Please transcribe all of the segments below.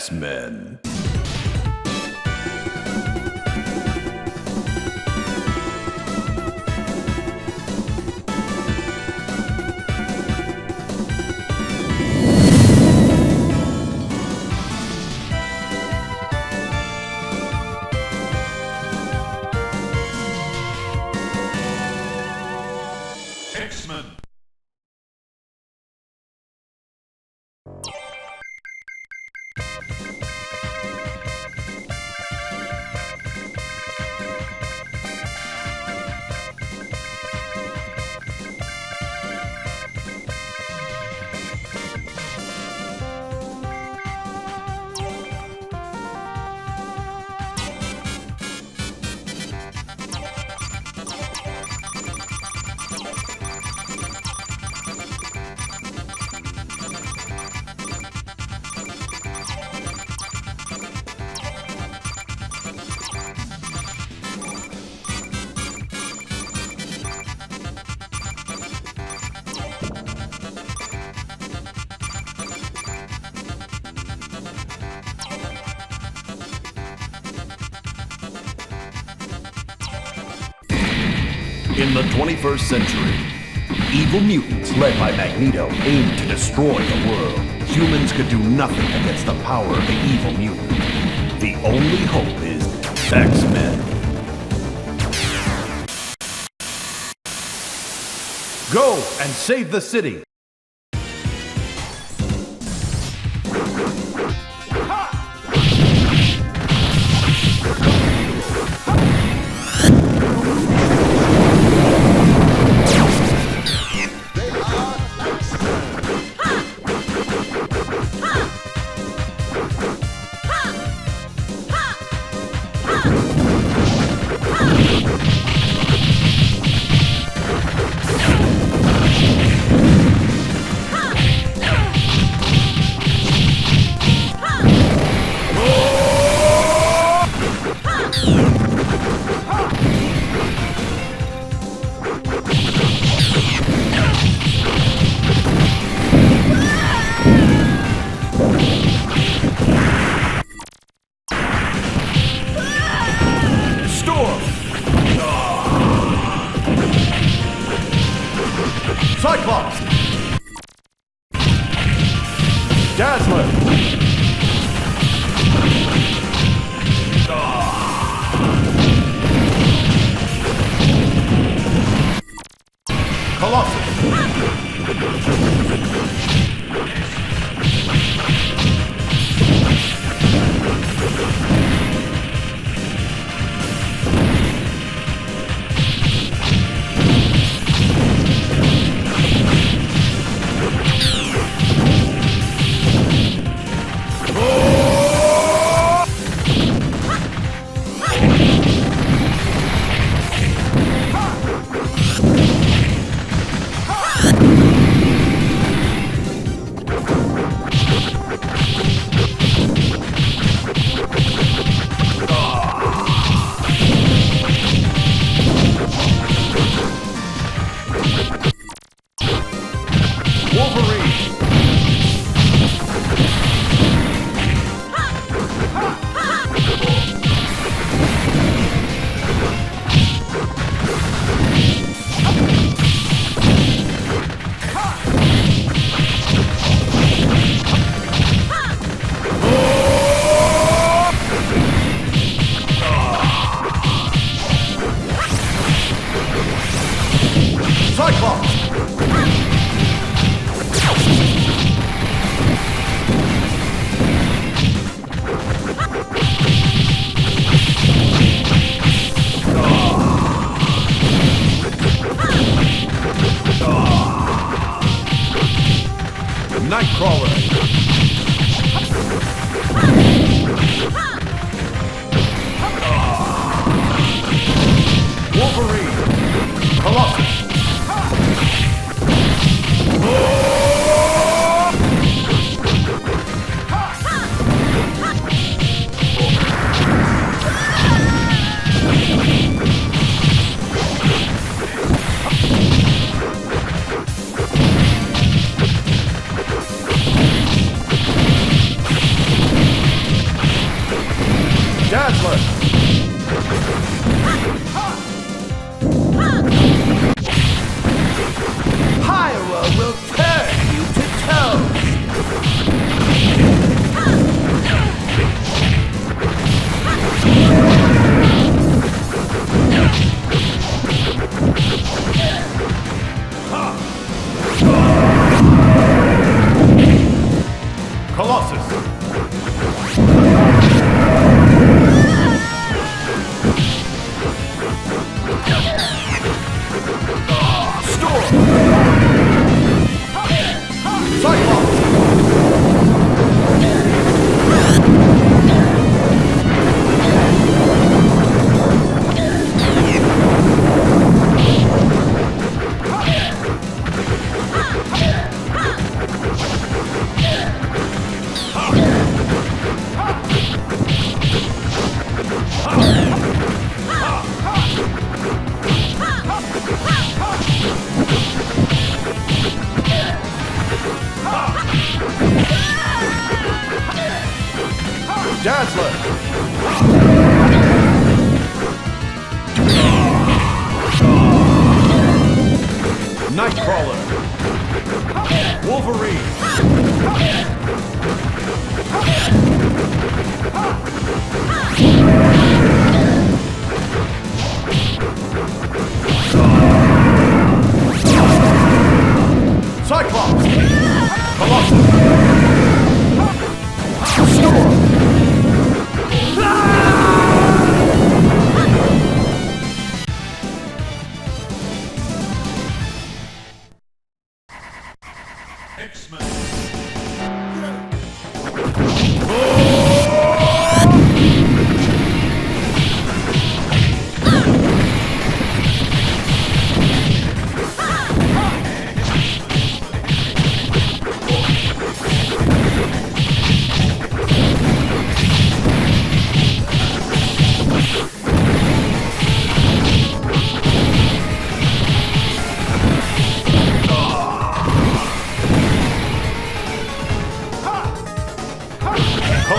X-Men. In the 21st century, evil mutants led by Magneto aimed to destroy the world. Humans could do nothing against the power of the evil mutant. The only hope is X-Men. Go and save the city! Cyclops! Dazzler! Colossus!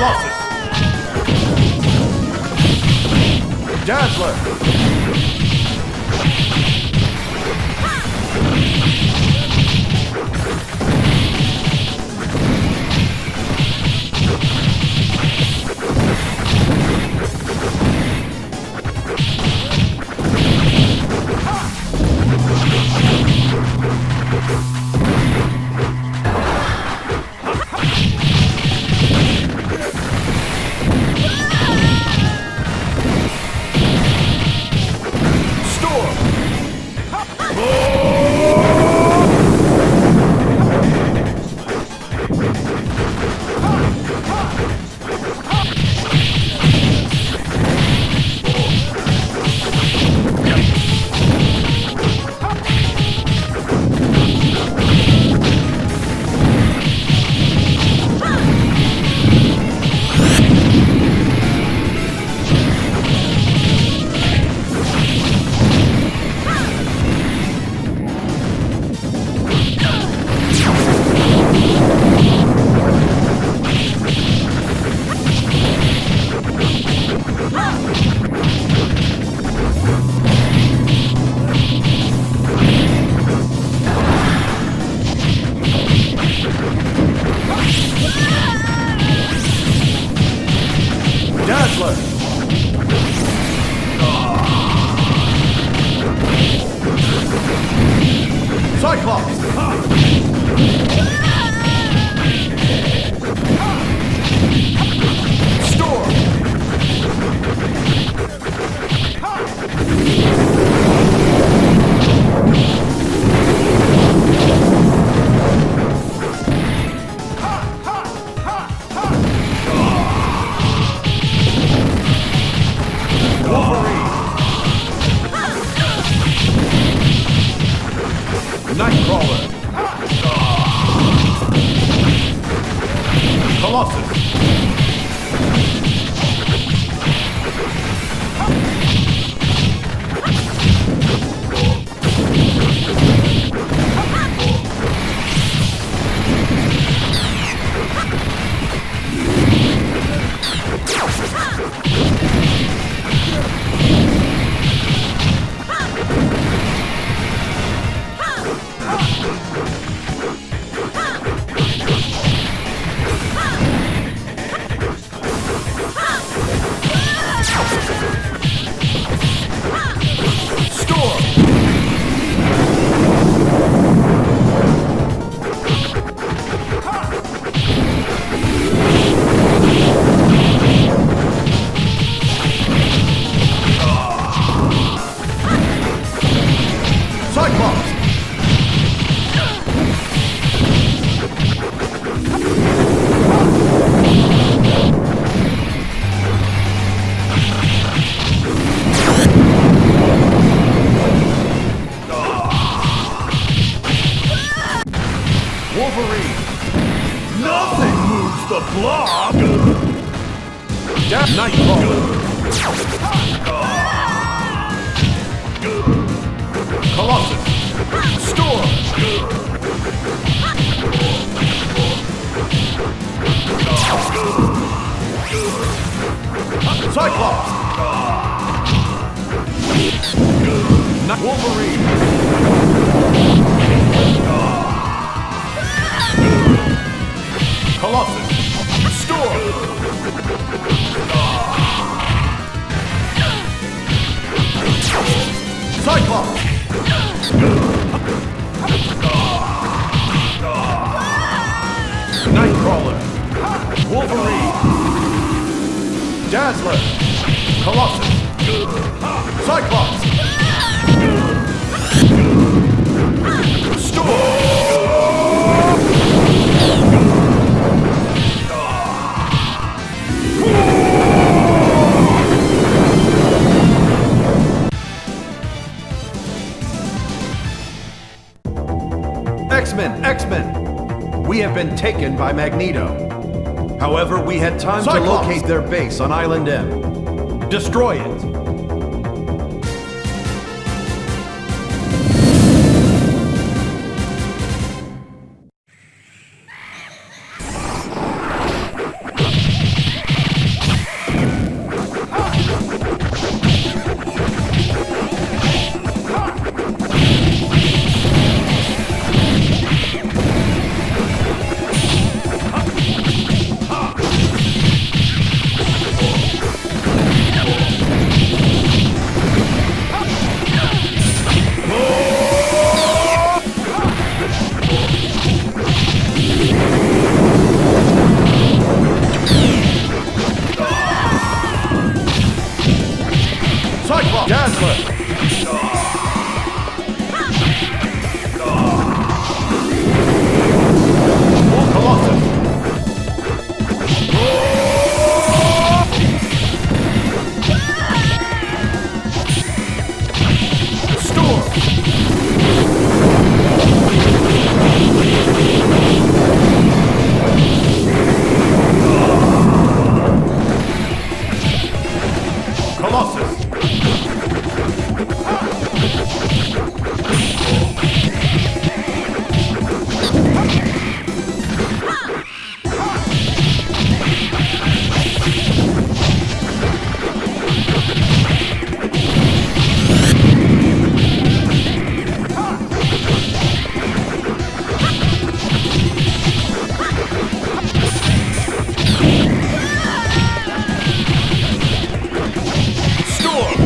Colossus. Dazzler. Cyclops! Storm! Nightcrawler. Colossus. Wolverine. Nothing moves the blob. Nightcrawler. Colossus. Storm. Cyclops. Wolverine. Colossus! Storm! Cyclops! Nightcrawler! Wolverine! Dazzler! Colossus! Cyclops! Storm! X-Men! We have been taken by Magneto. However, we had time Cyclops. To locate their base on Island M. Destroy it! Dazzler! More Colossus! Storm! Colossus! Nightcrawler! Wolverine! Dazzler! Colossus! Storm!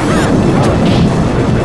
Nightcrawler!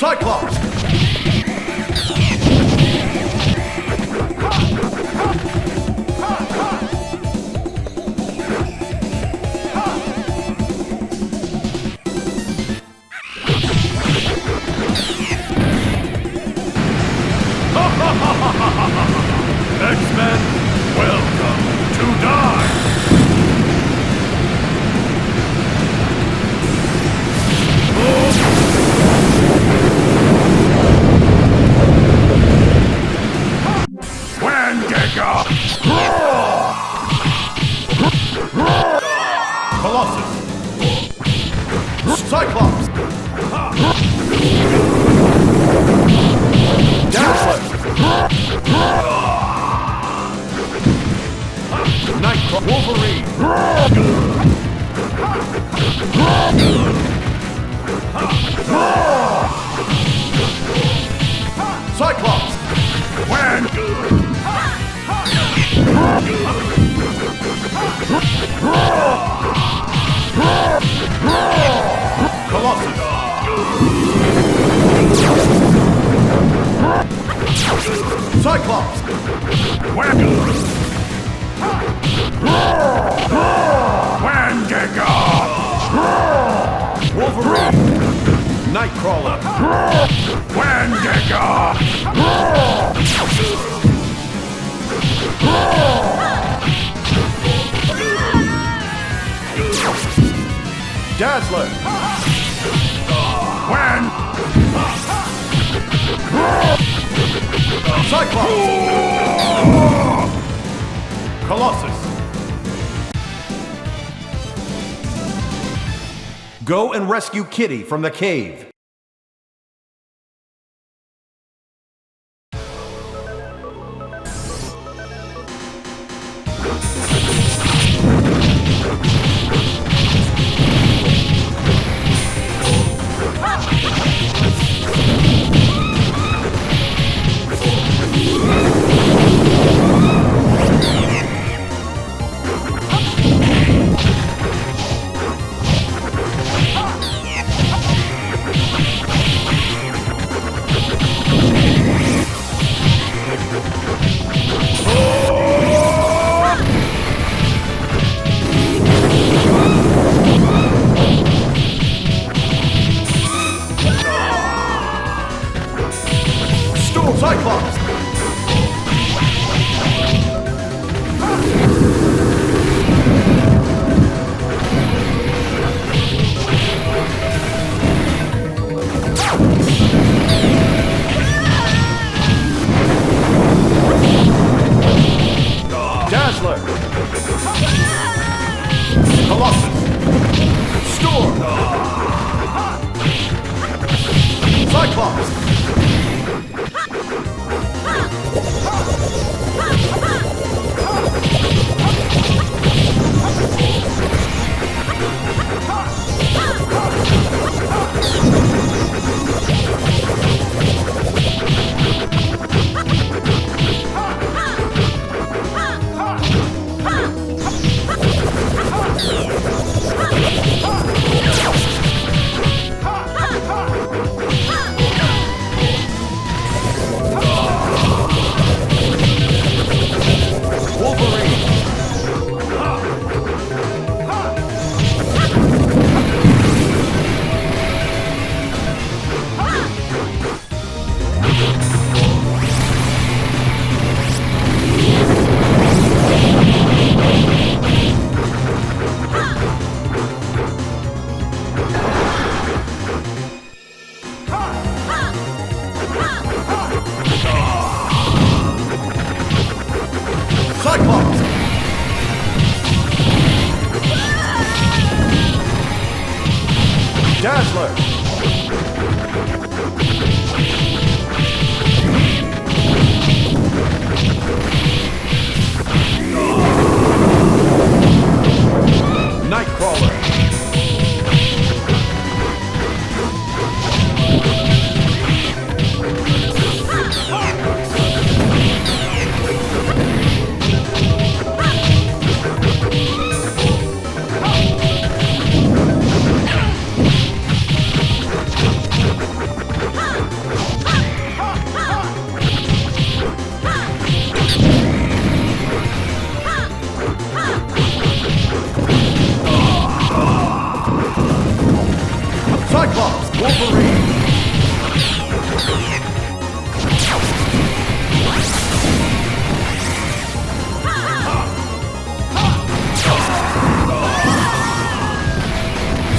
Cyclops! X-Men, welcome to die! Wendigo! Colossus! Cyclops! Dazzler! Nightcrawler! Wolverine! Cyclops! Colossus! Cyclops! Wendigo! Wolverine! Nightcrawler! Wendigo! Dazzler! Cyclops! Colossus! Go and rescue Kitty from the cave. Cyclops, Wolverine.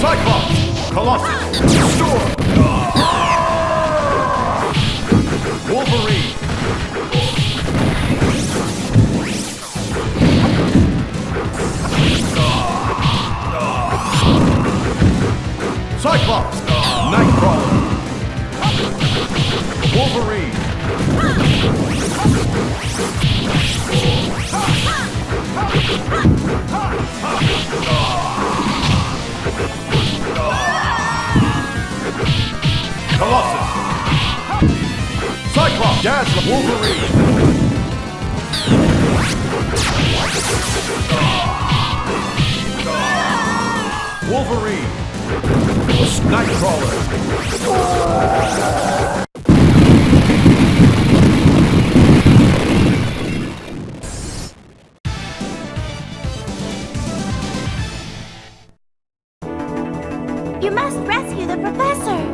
Cyclops, Colossus, Storm. Wolverine. Cyclops, Nightcrawler, Wolverine, Colossus, Cyclops, Dazzler, Wolverine. Nightcrawler. You must rescue the professor.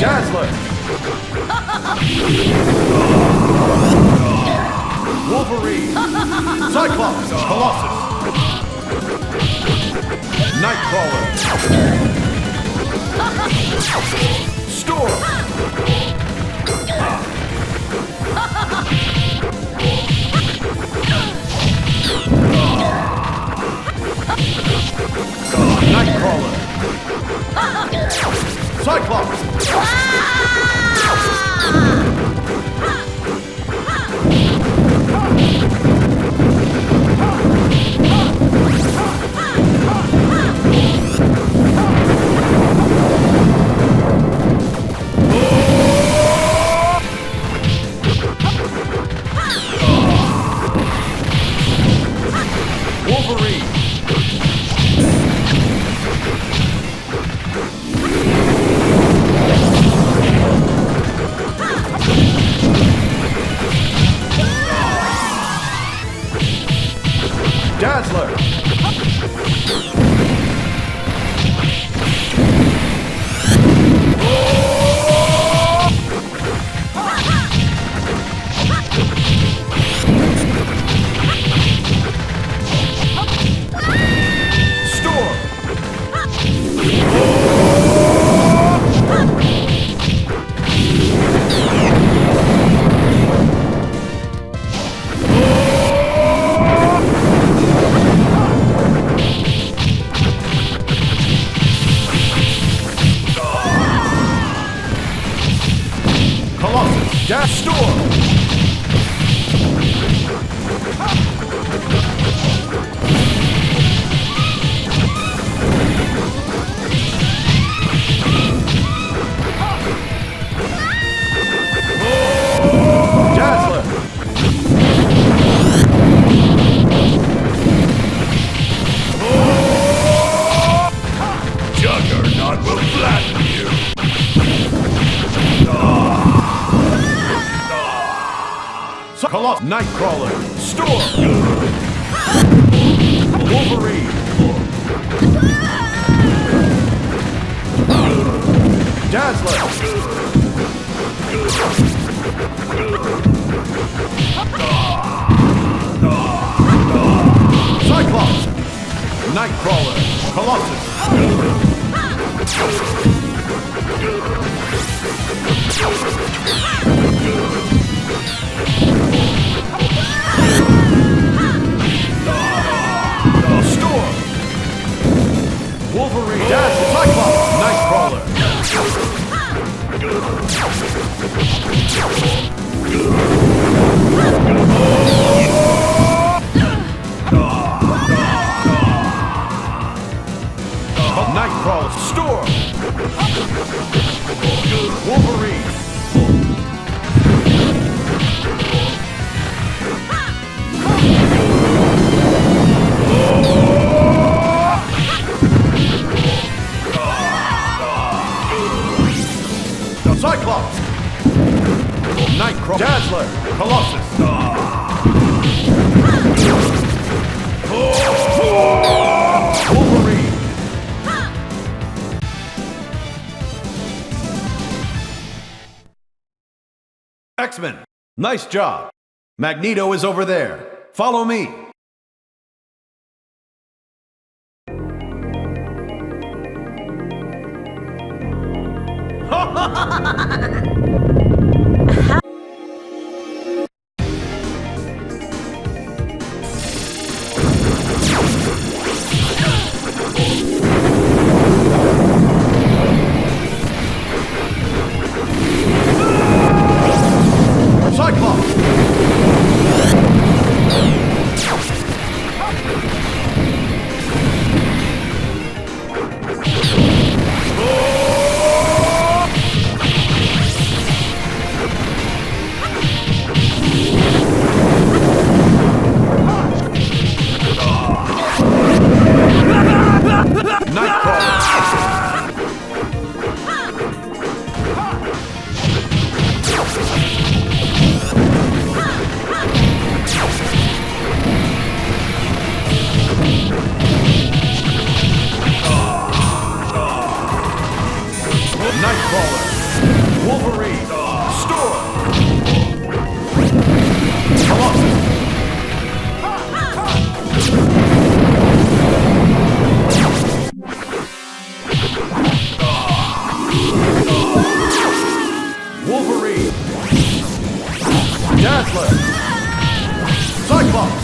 Dazzler! Wolverine, Cyclops, Colossus, Nightcrawler, Storm. Nightcrawler, Cyclops, Wolverine. Dazzler! Nightcrawler, Storm, Wolverine, Dazzler, Cyclops, Nightcrawler, Colossus. Wolverine, Dazzler, Cyclops, Nightcrawler. Nightcrawler, Storm. Wolverine. Cyclops, Nightcrawler, Dazzler, Colossus. Wolverine. X-Men, nice job. Magneto is over there. Follow me. Nightcrawler! Wolverine, Storm, Colossus. Wolverine, Dazzler, Cyclops,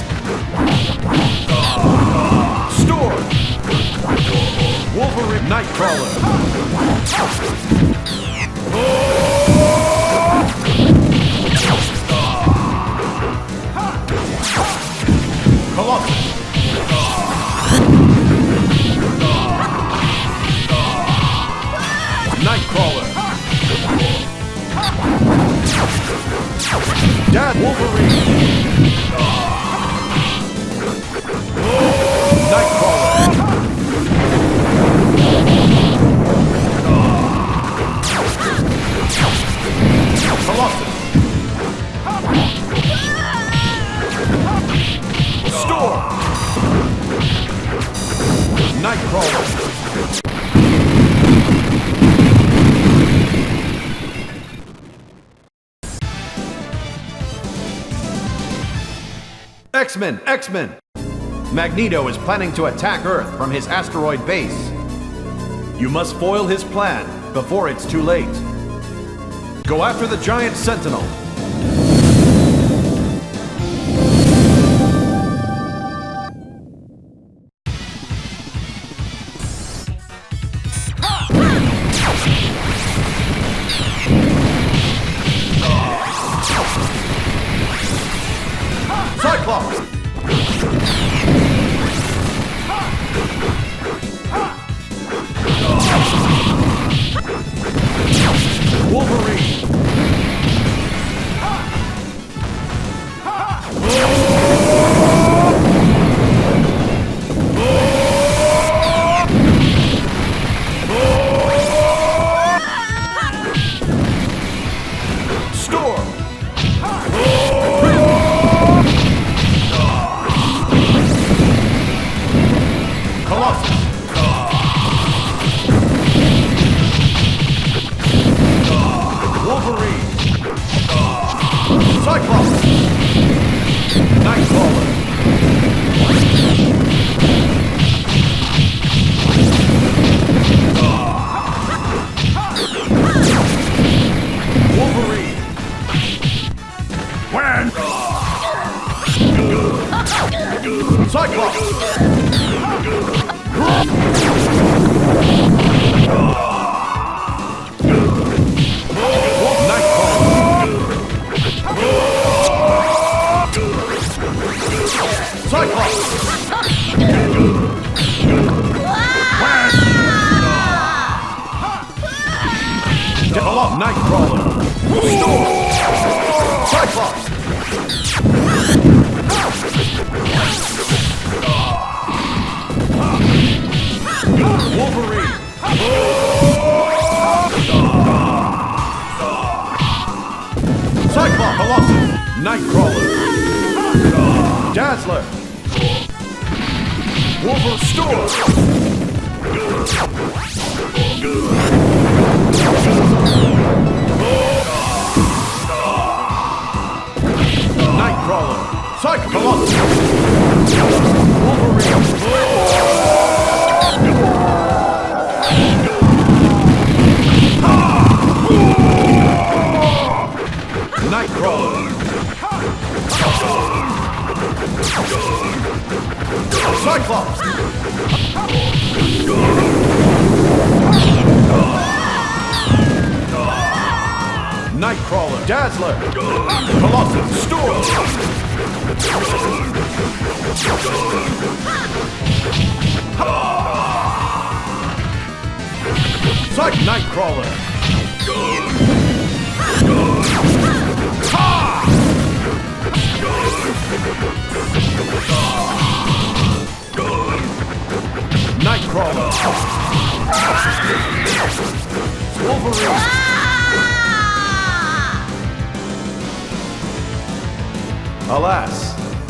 Storm, Wolverine, Nightcrawler, Colossus, Nightcrawler. Dad Wolverine, Nightcrawler, Colossus, Storm, Nightcrawler. X-Men! X-Men! Magneto is planning to attack Earth from his asteroid base. You must foil his plan before it's too late. Go after the giant Sentinel. Alas,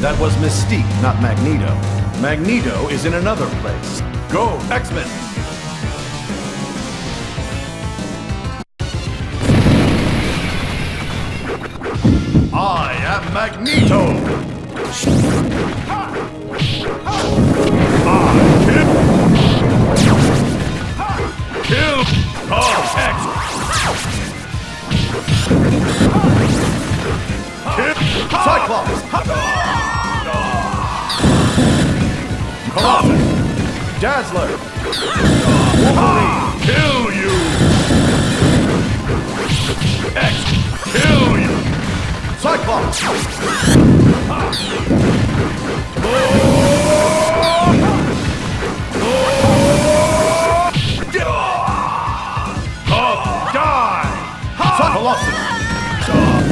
that was Mystique, not Magneto. Magneto is in another place. Go, X-Men! Magneto! Kill! Cyclops! Colossus! Dazzler! Wolverine! Kill you! X! Kill you! Cyclops!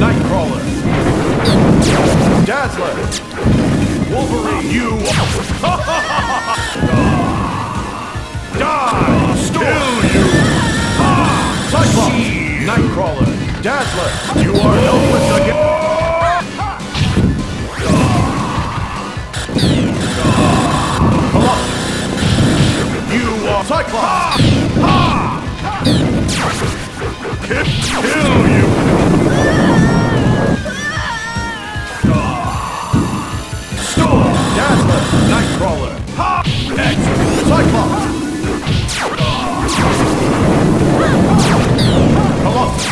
Nightcrawler, Dazzler, Wolverine, you die, Storm, you, Cyclops, Nightcrawler, Dazzler, you are helpless again. You are Cyclops. Kill you. Storm, Dazzler, Nightcrawler, X, Cyclops, Colossus, Nightcrawler,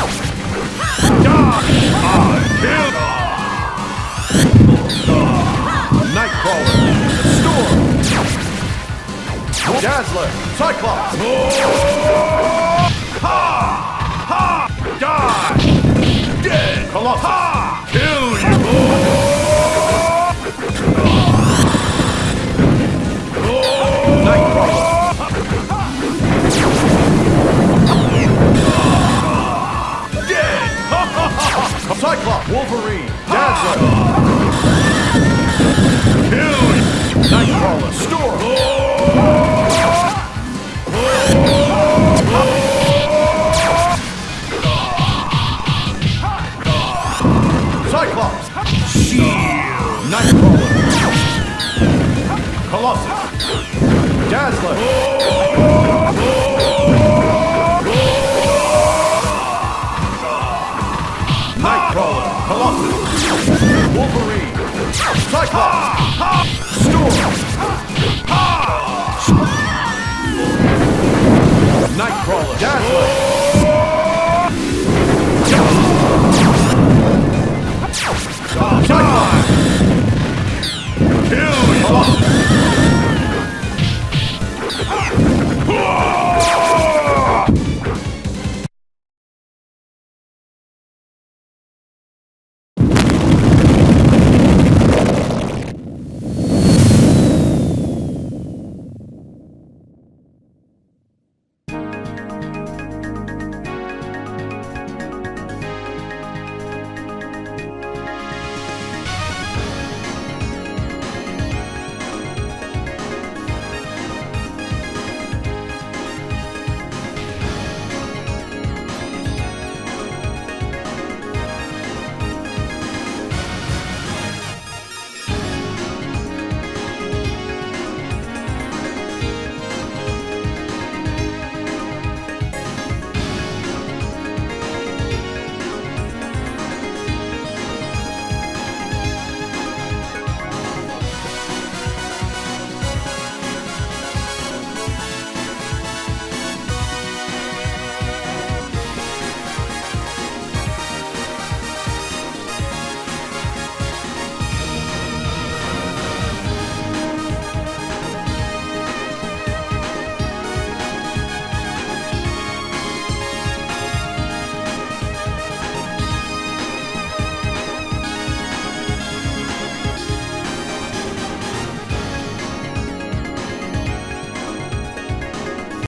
Storm, Dazzler, Cyclops, die, dead, Colossus, kill you. Cyclops, Wolverine, Dazzler, kill, Nightcrawler, Storm, Cyclops, Shield, Nightcrawler, Colossus, Dazzler, Wolverine, Cyclops, Storm, Nightcrawler, Dazzler.